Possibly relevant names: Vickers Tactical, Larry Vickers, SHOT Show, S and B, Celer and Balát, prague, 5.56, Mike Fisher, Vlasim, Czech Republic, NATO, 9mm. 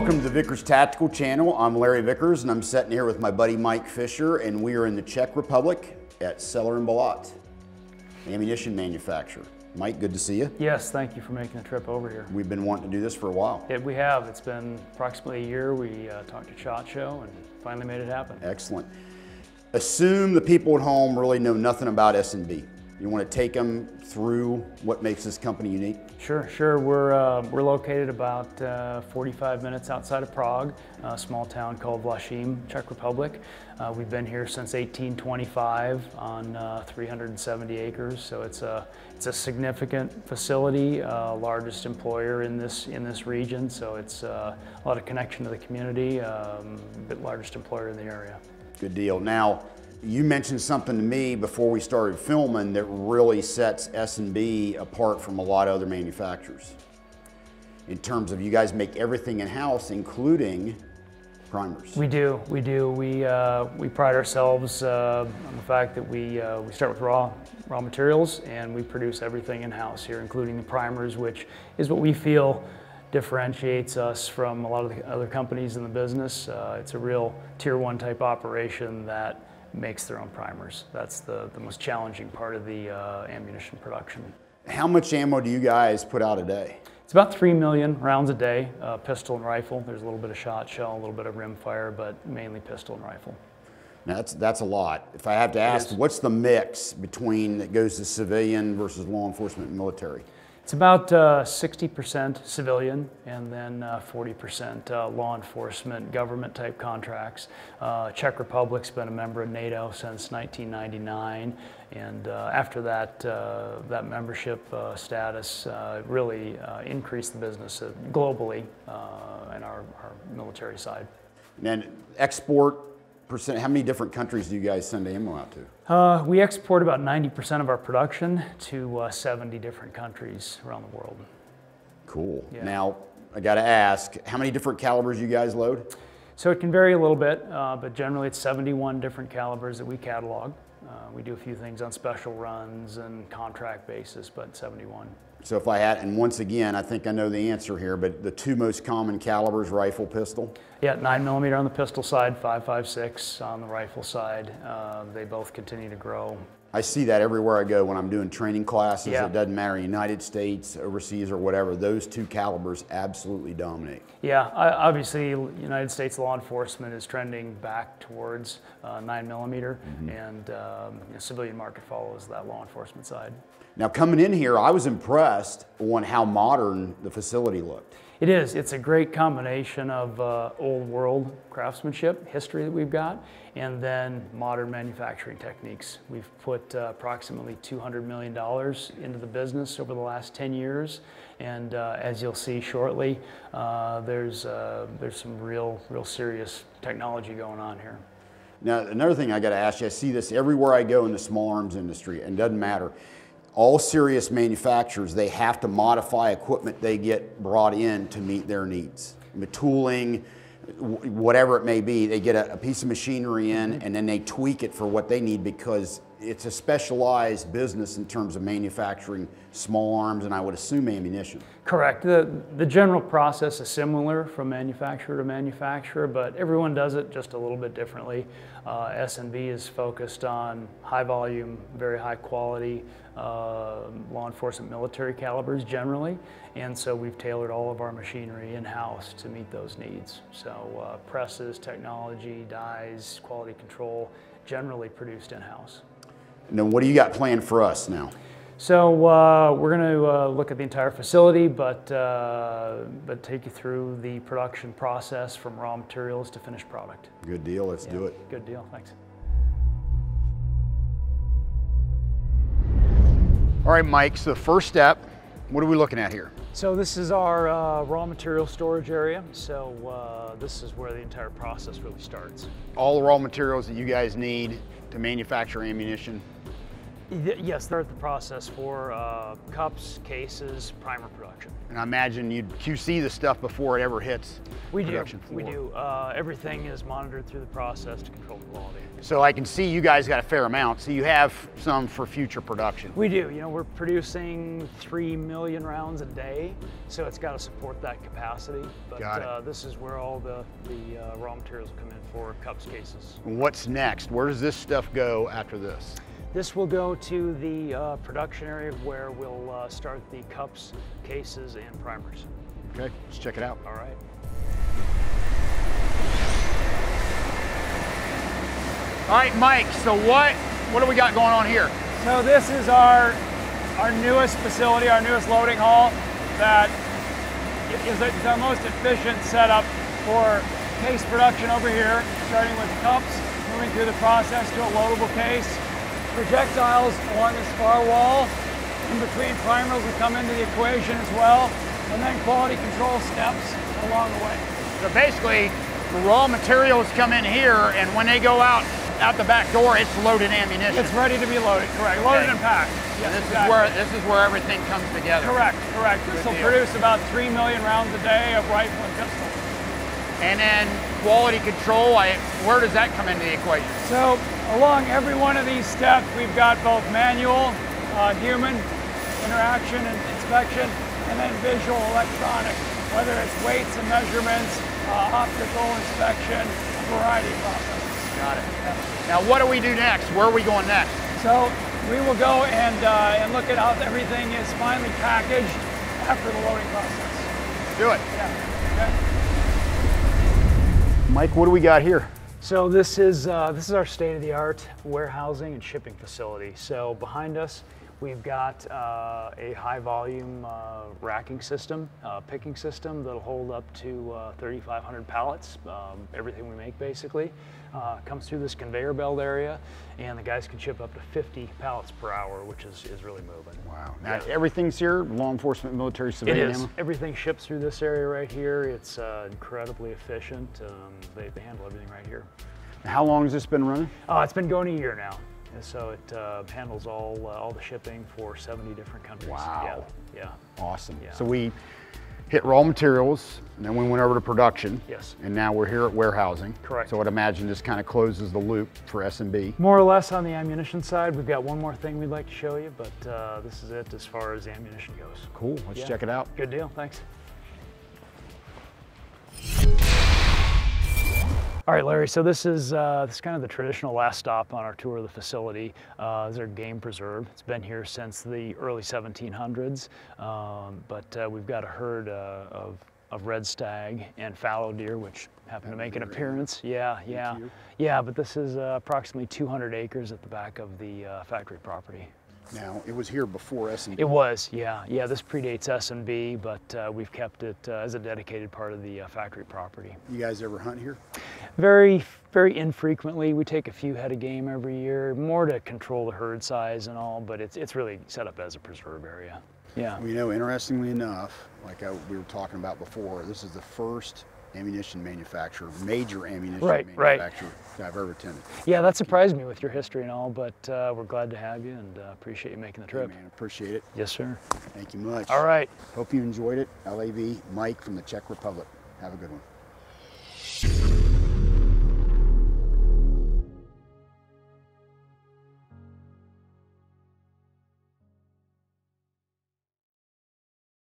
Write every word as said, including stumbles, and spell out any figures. Welcome to the Vickers Tactical channel. I'm Larry Vickers and I'm sitting here with my buddy Mike Fisher, and we are in the Czech Republic at Celer and Balát, ammunition manufacturer. Mike, good to see you. Yes, thank you for making the trip over here. We've been wanting to do this for a while. Yeah, we have. It's been approximately a year. We uh, talked to SHOT Show and finally made it happen. Excellent. Assume the people at home really know nothing about S and B. You want to take them through what makes this company unique? Sure, sure. We're, uh, we're located about uh, forty-five minutes outside of Prague, a small town called Vlasim, Czech Republic. Uh, we've been here since eighteen twenty-five on uh, three hundred seventy acres, so it's a, it's a significant facility, uh, largest employer in this, in this region, so it's uh, a lot of connection to the community, um, the largest employer in the area. Good deal. Now, you mentioned something to me before we started filming that really sets S and B apart from a lot of other manufacturers. In terms of you guys make everything in-house, including primers. We do, we do. We, uh, we pride ourselves uh, on the fact that we, uh, we start with raw, raw materials and we produce everything in-house here, including the primers, which is what we feel differentiates us from a lot of the other companies in the business. Uh, it's a real tier one type operation that makes their own primers. That's the, the most challenging part of the uh, ammunition production. How much ammo do you guys put out a day? It's about three million rounds a day, uh, pistol and rifle. There's a little bit of shot shell, a little bit of rimfire, but mainly pistol and rifle. Now that's, that's a lot. If I have to ask, what's the mix between that goes to civilian versus law enforcement and military? It's about uh, sixty percent civilian and then uh, forty percent uh, law enforcement, government type contracts. Uh, Czech Republic's been a member of NATO since nineteen ninety-nine, and uh, after that, uh, that membership uh, status uh, really uh, increased the business globally uh, in our, our military side. And then export. How many different countries do you guys send ammo out to? Uh, we export about ninety percent of our production to uh, seventy different countries around the world. Cool. Yeah. Now, I gotta ask, how many different calibers you guys load? So it can vary a little bit, uh, but generally it's seventy-one different calibers that we catalog. Uh, we do a few things on special runs and contract basis, but seventy-one. So if I had, and once again, I think I know the answer here, but the two most common calibers, rifle, pistol? Yeah, nine millimeter on the pistol side, five five six on the rifle side. Uh, they both continue to grow. I see that everywhere I go when I'm doing training classes. Yeah. It doesn't matter, United States, overseas, or whatever, those two calibers absolutely dominate. Yeah, I, obviously, United States law enforcement is trending back towards uh, nine millimeter, mm-hmm. and um, the civilian market follows that law enforcement side. Now, coming in here, I was impressed on how modern the facility looked. It is. It's a great combination of uh, old world craftsmanship, history that we've got, and then modern manufacturing techniques. We've put uh, approximately two hundred million dollars into the business over the last ten years, and uh, as you'll see shortly, uh, there's, uh, there's some real, real serious technology going on here. Now, another thing I got to ask you, I see this everywhere I go in the small arms industry, and it doesn't matter. All serious manufacturers, they have to modify equipment they get brought in to meet their needs. The tooling, whatever it may be, they get a, a piece of machinery in and then they tweak it for what they need, because it's a specialized business in terms of manufacturing small arms and I would assume ammunition. Correct. The, the general process is similar from manufacturer to manufacturer, but everyone does it just a little bit differently. Uh, S and B is focused on high volume, very high quality uh, law enforcement military calibers generally, and so we've tailored all of our machinery in-house to meet those needs. So uh, presses, technology, dyes, quality control, generally produced in-house. Now, what do you got planned for us now? So uh, we're going to uh, look at the entire facility, but, uh, but take you through the production process from raw materials to finished product. Good deal. Let's yeah, do it. Good deal. Thanks. All right, Mike, so the first step, what are we looking at here? So this is our uh, raw material storage area. So uh, this is where the entire process really starts. All the raw materials that you guys need to manufacture ammunition Yes, they're at the process for uh, cups, cases, primer production. And I imagine you'd Q C the stuff before it ever hits we production do. Floor. We do. Uh, everything is monitored through the process to control quality. So I can see you guys got a fair amount, so you have some for future production. We do. You know, we're producing three million rounds a day, so it's got to support that capacity. But got it. Uh, this is where all the, the uh, raw materials come in for cups, cases. What's next? Where does this stuff go after this? This will go to the uh, production area where we'll uh, start the cups, cases, and primers. Okay, let's check it out. All right. All right, Mike, so what what do we got going on here? So this is our, our newest facility, our newest loading hall that is the, the most efficient setup for case production over here, starting with cups, moving through the process to a loadable case. Projectiles along this far wall. In between primers will come into the equation as well, and then quality control steps along the way. So basically, the raw materials come in here, and when they go out out the back door, it's loaded ammunition. It's ready to be loaded, correct? Loaded okay. and packed. Yes, this exactly. is where this is where everything comes together. Correct, correct. This will produce about three million rounds a day of rifle and pistol. And then quality control, I, where does that come into the equation? So along every one of these steps, we've got both manual, uh, human interaction and inspection, and then visual electronic, whether it's weights and measurements, uh, optical inspection, a variety of processes. Got it. Now what do we do next? Where are we going next? So we will go and, uh, and look at how everything is finally packaged after the loading process. Let's do it. Yeah. Okay. Mike, what do we got here? So this is uh, this is our state-of-the-art warehousing and shipping facility. So behind us, we've got uh, a high-volume uh, racking system, uh, picking system that'll hold up to uh, thirty-five hundred pallets. Um, everything we make basically uh, comes through this conveyor belt area, and the guys can ship up to fifty pallets per hour, which is is really moving. Wow! Now yeah. everything's here. Law enforcement, military, civilian. It is. Ammo. Everything ships through this area right here. It's uh, incredibly efficient. Um, they, they handle everything right here. Now, how long has this been running? Uh, it's been going a year now. And so it uh, handles all uh, all the shipping for seventy different countries. Wow. Yeah. yeah. Awesome. Yeah. So we hit raw materials, and then we went over to production. Yes. And now we're here at warehousing. Correct. So I'd imagine this kind of closes the loop for S and B. More or less on the ammunition side. We've got one more thing we'd like to show you, but uh, this is it as far as ammunition goes. Cool. Let's yeah. check it out. Good deal. Thanks. All right, Larry, so this is, uh, this is kind of the traditional last stop on our tour of the facility. Uh, this is our game preserve. It's been here since the early seventeen hundreds, um, but uh, we've got a herd uh, of, of red stag and fallow deer, which happen to make an appearance. Yeah, yeah, yeah, but this is uh, approximately two hundred acres at the back of the uh, factory property. Now, it was here before S and B. It was, yeah. Yeah, this predates S and B, but uh, we've kept it uh, as a dedicated part of the uh, factory property. You guys ever hunt here? Very, very infrequently. We take a few head of game every year, more to control the herd size and all, but it's, it's really set up as a preserve area. Yeah. Well, you know, interestingly enough, like I, we were talking about before, this is the first ammunition manufacturer, major ammunition right, manufacturer right. I've ever attended. Yeah, that surprised me with your history and all, but uh, we're glad to have you and uh, appreciate you making the trip. Hey man, appreciate it. Yes, sir. Thank you much. All right. Hope you enjoyed it. L A V, Mike from the Czech Republic. Have a good one.